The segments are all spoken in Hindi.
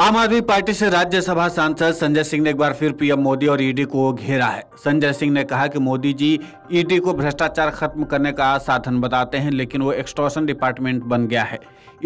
आम आदमी पार्टी से राज्यसभा सांसद संजय सिंह ने एक बार फिर पीएम मोदी और ईडी को घेरा है। संजय सिंह ने कहा कि मोदी जी ईडी को भ्रष्टाचार खत्म करने का साधन बताते हैं, लेकिन वो एक्सटॉर्शन डिपार्टमेंट बन गया है।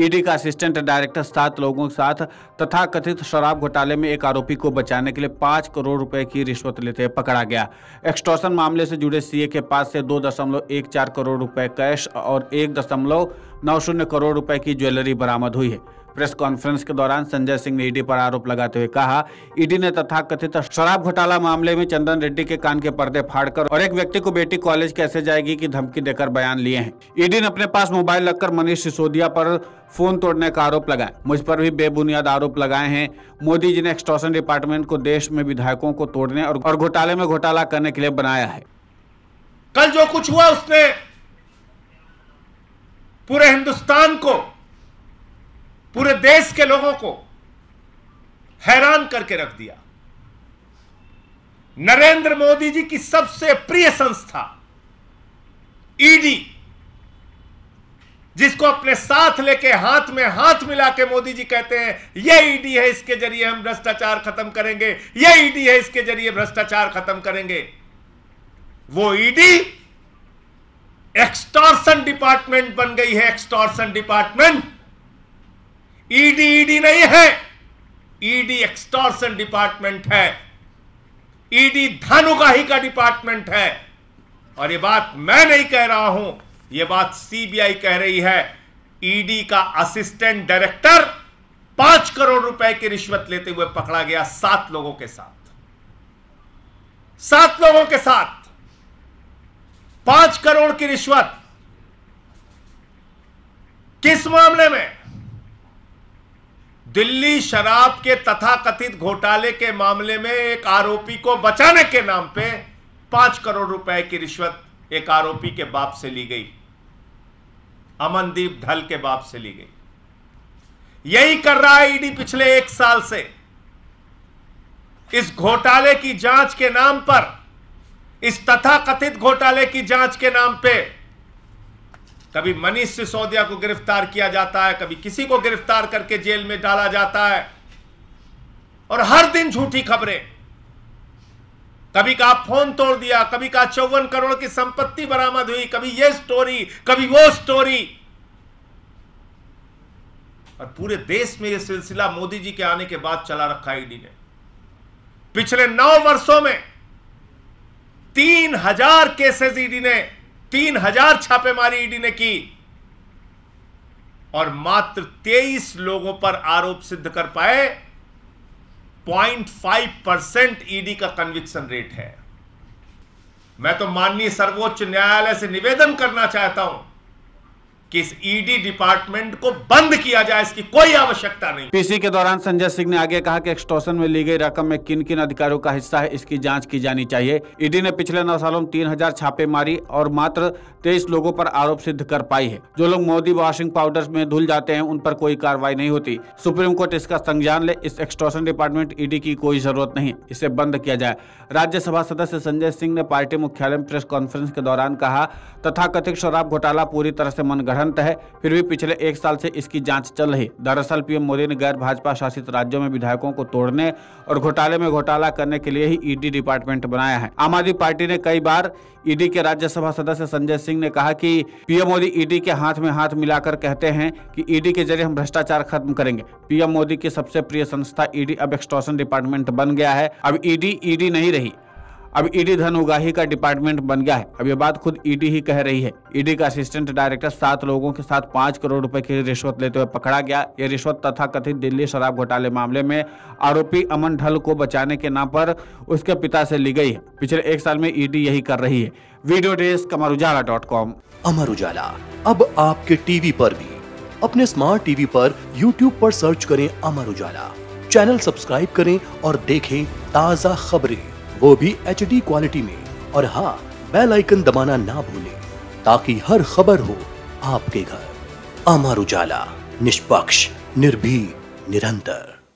ईडी का असिस्टेंट डायरेक्टर 7 लोगों के साथ तथाकथित शराब घोटाले में एक आरोपी को बचाने के लिए 5 करोड़ रुपए की रिश्वत लेते पकड़ा गया। एक्सटॉर्शन मामले से जुड़े सीए के पास से 2.14 करोड़ रुपए कैश और 1.90 करोड़ रुपए की ज्वेलरी बरामद हुई है। प्रेस कॉन्फ्रेंस के दौरान संजय सिंह ने ईडी पर आरोप लगाते हुए कहा, ईडी ने तथाकथित शराब घोटाला मामले में चंदन रेड्डी के कान के पर्दे फाड़कर और एक व्यक्ति को बेटी कॉलेज कैसे जाएगी की धमकी देकर बयान लिए हैं। ईडी ने अपने पास मोबाइल रखकर मनीष सिसोदिया पर फोन तोड़ने का आरोप लगाया। मुझ पर भी बेबुनियाद आरोप लगाए हैं। मोदी जी ने एक्सटॉर्शन डिपार्टमेंट को देश में विधायकों को तोड़ने और घोटाले में घोटाला करने के लिए बनाया है। कल जो कुछ हुआ उसने पूरे हिंदुस्तान को, पूरे देश के लोगों को हैरान करके रख दिया। नरेंद्र मोदी जी की सबसे प्रिय संस्था ईडी, जिसको अपने साथ लेके हाथ में हाथ मिला के मोदी जी कहते हैं, ये ईडी है, इसके जरिए हम भ्रष्टाचार खत्म करेंगे, ये ईडी है, इसके जरिए भ्रष्टाचार खत्म करेंगे। वो ईडी एक्सटॉर्शन डिपार्टमेंट बन गई है। एक्सटॉर्शन डिपार्टमेंट ईडी नहीं है, ईडी एक्सटॉर्शन डिपार्टमेंट है। ईडी धानुकाही का डिपार्टमेंट है। और ये बात मैं नहीं कह रहा हूं, ये बात सीबीआई कह रही है। ईडी का असिस्टेंट डायरेक्टर 5 करोड़ रुपए की रिश्वत लेते हुए पकड़ा गया, 7 लोगों के साथ। 7 लोगों के साथ 5 करोड़ की रिश्वत। किस मामले में? दिल्ली शराब के तथाकथित घोटाले के मामले में एक आरोपी को बचाने के नाम पे 5 करोड़ रुपए की रिश्वत एक आरोपी के बाप से ली गई, अमनदीप ढल के बाप से ली गई। यही कर रहा है ईडी पिछले 1 साल से। इस घोटाले की जांच के नाम पर, इस तथाकथित घोटाले की जांच के नाम पे कभी मनीष सिसोदिया को गिरफ्तार किया जाता है, कभी किसी को गिरफ्तार करके जेल में डाला जाता है। और हर दिन झूठी खबरें, कभी कहा फोन तोड़ दिया, कभी कहा 54 करोड़ की संपत्ति बरामद हुई, कभी ये स्टोरी, कभी वो स्टोरी। और पूरे देश में यह सिलसिला मोदी जी के आने के बाद चला रखा है ईडी ने। पिछले 9 वर्षों में 3000 केसेस ईडी ने, 3000 छापेमारी ईडी ने की और मात्र 23 लोगों पर आरोप सिद्ध कर पाए। 0.5% ईडी का कन्विक्शन रेट है। मैं तो माननीय सर्वोच्च न्यायालय से निवेदन करना चाहता हूं कि इस ईडी डिपार्टमेंट को बंद किया जाए, इसकी कोई आवश्यकता नहीं। पीसी के दौरान संजय सिंह ने आगे कहा कि एक्सटॉर्शन में ली गई रकम में किन किन अधिकारियों का हिस्सा है, इसकी जांच की जानी चाहिए। ईडी ने पिछले 9 सालों में 3000 छापेमारी और मात्र 23 लोगों पर आरोप सिद्ध कर पाई है। जो लोग मोदी वॉशिंग पाउडर में धुल जाते हैं उन पर कोई कार्रवाई नहीं होती। सुप्रीम कोर्ट इसका संज्ञान ले। इस एक्सटॉर्शन डिपार्टमेंट ईडी की कोई जरूरत नहीं, इसे बंद किया जाए। राज्यसभा सदस्य संजय सिंह ने पार्टी मुख्यालय में प्रेस कॉन्फ्रेंस के दौरान कहा, तथाकथित शराब घोटाला पूरी तरह से मनगढ़ंत है, फिर भी पिछले 1 साल से इसकी जांच चल रही। दरअसल पीएम मोदी ने गैर भाजपा शासित राज्यों में विधायकों को तोड़ने और घोटाले में घोटाला करने के लिए ही ईडी डिपार्टमेंट बनाया है। आम आदमी पार्टी ने कई बार ईडी के राज्यसभा सदस्य संजय सिंह ने कहा कि पीएम मोदी ईडी के हाथ में हाथ मिलाकर कहते हैं कि ईडी के जरिए हम भ्रष्टाचार खत्म करेंगे। पीएम मोदी की सबसे प्रिय संस्था ईडी अब एक्सटॉर्शन डिपार्टमेंट बन गया है। अब ईडी नहीं रही, अब ईडी धन उगाही का डिपार्टमेंट बन गया है। अब ये बात खुद ईडी ही कह रही है। ईडी का असिस्टेंट डायरेक्टर 7 लोगों के साथ 5 करोड़ रुपए की रिश्वत लेते हुए पकड़ा गया। ये रिश्वत तथाकथित दिल्ली शराब घोटाले मामले में आरोपी अमन ढल को बचाने के नाम पर उसके पिता से ली गई है। पिछले 1 साल में ईडी यही कर रही है। Video desk अमरउजाला.com। अमर उजाला अब आपके टीवी पर भी। अपने स्मार्ट टीवी पर यूट्यूब पर सर्च करें अमर उजाला, चैनल सब्सक्राइब करें और देखें ताजा खबरें, वो भी HD क्वालिटी में। और हाँ, बेल आइकन दबाना ना भूलें ताकि हर खबर हो आपके घर। अमर उजाला, निष्पक्ष, निर्भीक, निरंतर।